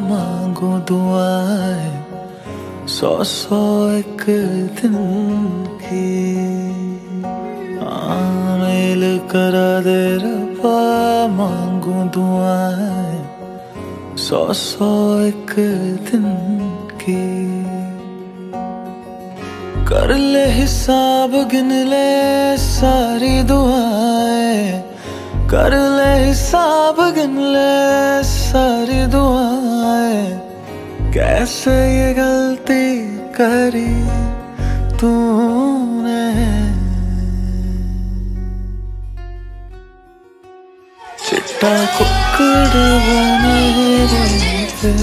मांगो दुआएं सौ सौ एक दिन की। आमेल करा दे रब्बा मांगो दुआएं सौ सौ एक दिन की। कर ले हिसाब गिन ले सारी दुआएं, कर ले हिसाब गिन ले सारी दुआएं, कैसे ये गलती करी तूने। चिट्टा कुक्कड़ बने रहते,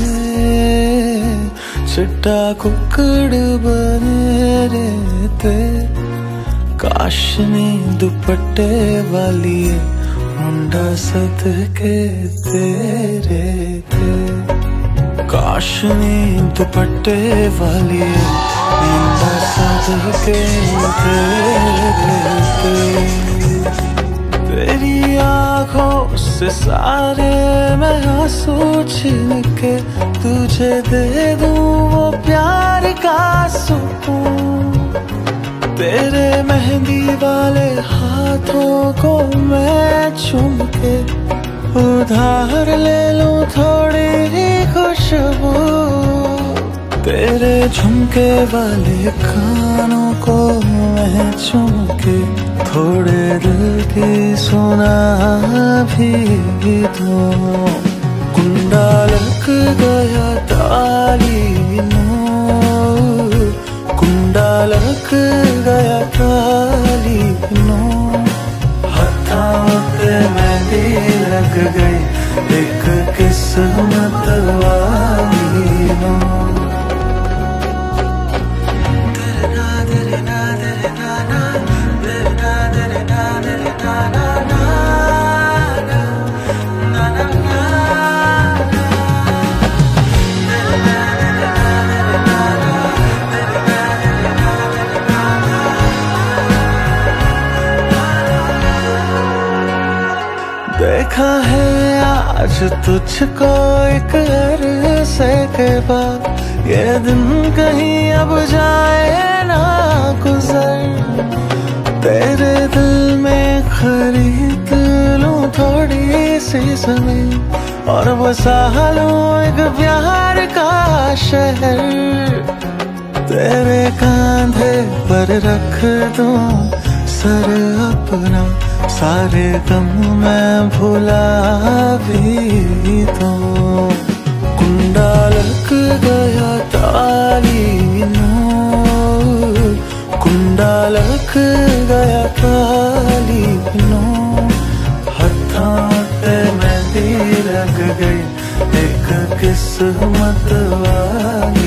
चिट्टा कुक्कड़ बने रहते, काशनी दुपट्टे वाली मुंडा सदके तेरे थे, काशनी दुपट्टे वाली मुंडा सदके तेरे थे। तेरी आँखों से सारे मैं आंसू छीन के तुझे दे दूँ वो प्यार का सुकून। तेरे मेहंदी वाले हाथों को मैं चूम के उधार ले लूं थोड़ी ही खुशबू। तेरे झुमके वाले कानों को मैं चूम के थोड़े दिल की सुना भी दो। कुंडा लग गया ताली नो, कुंडा लग गया ताली नो, हाथों पे मेहंदी लग गई एक किस्मत वाली नो। देखा है आज तुझको एक अरसे के बाद, ये दिन कहीं अब जाए ना गुजर। तेरे दिल में खरीद लूं थोड़ी सी ज़मीन और बसा लूं एक प्यार का शहर। तेरे कांधे पर रख दूं सर अपना, सारे गम मैं भुला भी तो। कुंडा लग गया ताली नो, कुंडा लग गया ताली नो, हाथों पे मेहंदी लग गई एक किस्मत वाली।